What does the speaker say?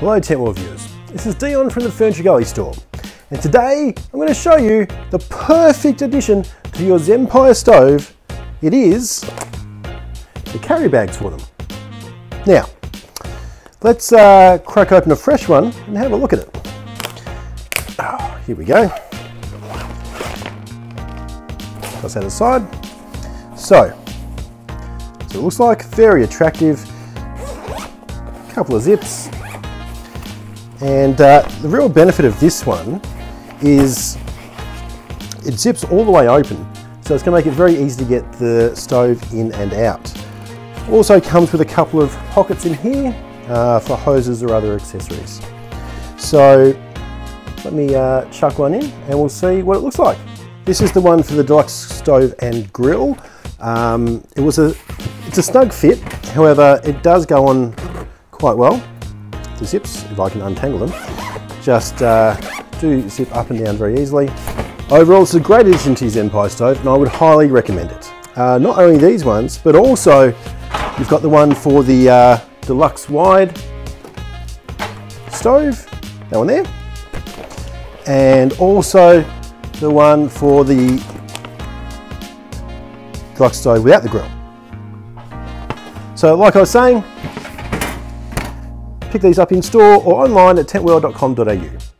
Hello Tentworld viewers, this is Dion from the Ferntree Store, and today I'm going to show you the perfect addition to your Zempire stove. It is the carry bags for them. Now, let's crack open a fresh one and have a look at it. Oh, here we go. Toss that aside. So it looks like very attractive. Couple of zips. And the real benefit of this one is it zips all the way open, so it's going to make it very easy to get the stove in and out. Also comes with a couple of pockets in here for hoses or other accessories. So let me chuck one in and we'll see what it looks like. This is the one for the deluxe stove and grill. It's a snug fit, however it does go on quite well. The zips, if I can untangle them, just do zip up and down very easily. Overall, it's a great addition to your Zempire stove and I would highly recommend it. Not only these ones, but also you've got the one for the deluxe wide stove, that one there, and also the one for the deluxe stove without the grill. So like I was saying, pick these up in store or online at tentworld.com.au.